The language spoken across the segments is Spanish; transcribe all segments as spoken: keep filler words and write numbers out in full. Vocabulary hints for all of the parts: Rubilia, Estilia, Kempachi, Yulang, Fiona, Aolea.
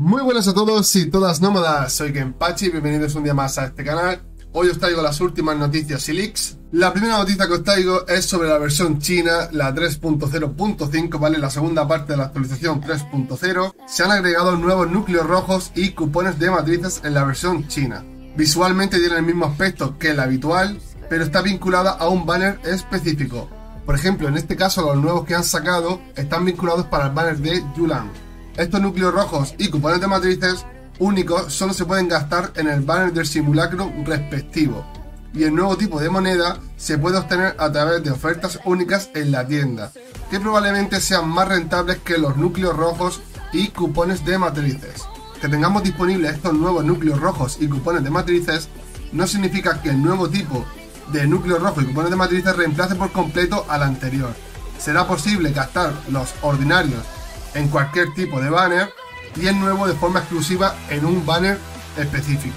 Muy buenas a todos y todas nómadas, soy Kempachi y bienvenidos un día más a este canal. Hoy os traigo las últimas noticias y leaks. La primera noticia que os traigo es sobre la versión china, la tres punto cero punto cinco, ¿vale? La segunda parte de la actualización tres punto cero. Se han agregado nuevos núcleos rojos y cupones de matrices en la versión china. Visualmente tiene el mismo aspecto que el habitual, pero está vinculada a un banner específico. Por ejemplo, en este caso los nuevos que han sacado están vinculados para el banner de Yulang. Estos núcleos rojos y cupones de matrices únicos solo se pueden gastar en el banner del simulacro respectivo, y el nuevo tipo de moneda se puede obtener a través de ofertas únicas en la tienda, que probablemente sean más rentables que los núcleos rojos y cupones de matrices. Que tengamos disponibles estos nuevos núcleos rojos y cupones de matrices no significa que el nuevo tipo de núcleo rojo y cupones de matrices reemplace por completo al anterior. Será posible gastar los ordinarios en cualquier tipo de banner y el nuevo de forma exclusiva en un banner específico.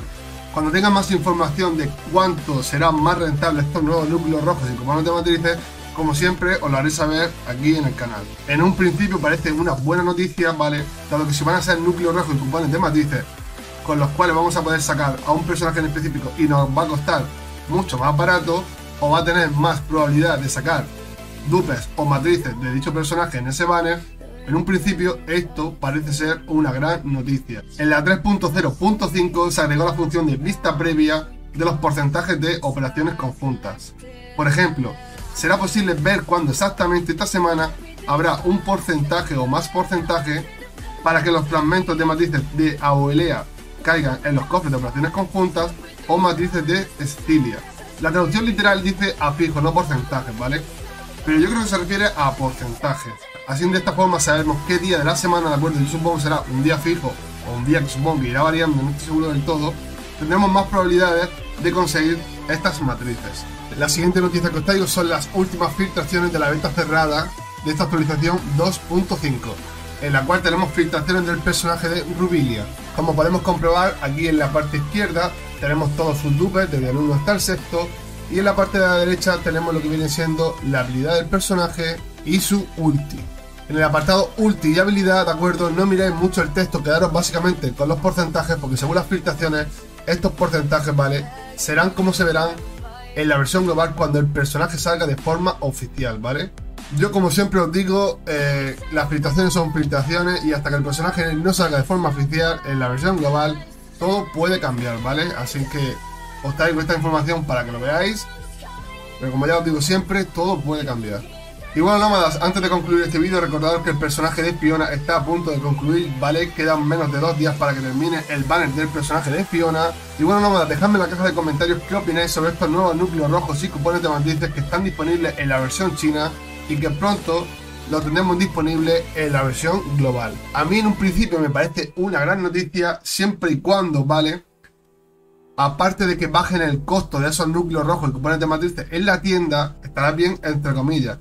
Cuando tengas más información de cuánto serán más rentables estos nuevos núcleos rojos y cupones de matrices, como siempre os lo haré saber aquí en el canal. En un principio parece una buena noticia, ¿vale? Dado que si van a ser núcleos rojos y cupones de matrices con los cuales vamos a poder sacar a un personaje en específico y nos va a costar mucho más barato, o va a tener más probabilidad de sacar dupes o matrices de dicho personaje en ese banner. En un principio esto parece ser una gran noticia. En la tres punto cero punto cinco se agregó la función de vista previa de los porcentajes de operaciones conjuntas. Por ejemplo, será posible ver cuándo exactamente esta semana habrá un porcentaje o más porcentaje para que los fragmentos de matrices de Aolea caigan en los cofres de operaciones conjuntas o matrices de Estilia. La traducción literal dice a fijo, no porcentajes, ¿vale? Pero yo creo que se refiere a porcentajes. Así de esta forma sabemos qué día de la semana, de acuerdo, yo supongo que será un día fijo o un día que supongo que irá variando, no estoy seguro del todo, tendremos más probabilidades de conseguir estas matrices. La siguiente noticia que os traigo son las últimas filtraciones de la beta cerrada de esta actualización dos punto cinco, en la cual tenemos filtraciones del personaje de Rubilia. Como podemos comprobar, aquí en la parte izquierda tenemos todos sus dupes, desde el uno hasta el sexto, y en la parte de la derecha tenemos lo que viene siendo la habilidad del personaje y su ulti. En el apartado ulti y habilidad, de acuerdo, no miráis mucho el texto, quedaros básicamente con los porcentajes, porque según las filtraciones, estos porcentajes, vale, serán como se verán en la versión global cuando el personaje salga de forma oficial, vale. Yo, como siempre os digo, eh, las filtraciones son filtraciones y hasta que el personaje no salga de forma oficial en la versión global, todo puede cambiar, vale. Así que os traigo esta información para que lo veáis, pero como ya os digo siempre, todo puede cambiar. Y bueno, nómadas, antes de concluir este vídeo, recordaros que el personaje de Fiona está a punto de concluir, ¿vale? Quedan menos de dos días para que termine el banner del personaje de Fiona. Y bueno, nómadas, dejadme en la caja de comentarios qué opináis sobre estos nuevos núcleos rojos y cupones de matrices que están disponibles en la versión china y que pronto lo tendremos disponible en la versión global. A mí en un principio me parece una gran noticia, siempre y cuando, ¿vale? Aparte de que bajen el costo de esos núcleos rojos y cupones de matrices en la tienda, estará bien entre comillas.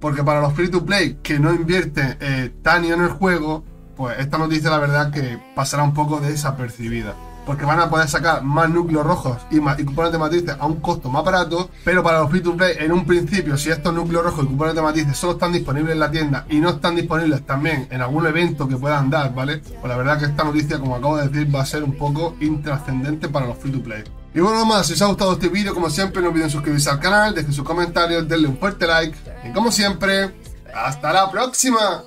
Porque para los free to play que no invierten eh, tan en el juego, pues esta noticia la verdad que pasará un poco desapercibida. Porque van a poder sacar más núcleos rojos y, más, y cupones de matrices a un costo más barato. Pero para los free to play, en un principio, si estos núcleos rojos y cupones de matrices solo están disponibles en la tienda y no están disponibles también en algún evento que puedan dar, ¿vale? Pues la verdad que esta noticia, como acabo de decir, va a ser un poco intrascendente para los free to play. Y bueno, nomás, si os ha gustado este vídeo, como siempre, no olviden suscribirse al canal, dejen sus comentarios, denle un fuerte like, y como siempre, ¡hasta la próxima!